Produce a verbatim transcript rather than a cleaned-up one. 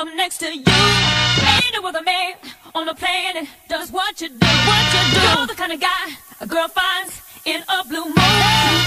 up next to you. Ain't no other man on the planet does what you do, what you do. You're the kind of guy a girl finds in a blue moon.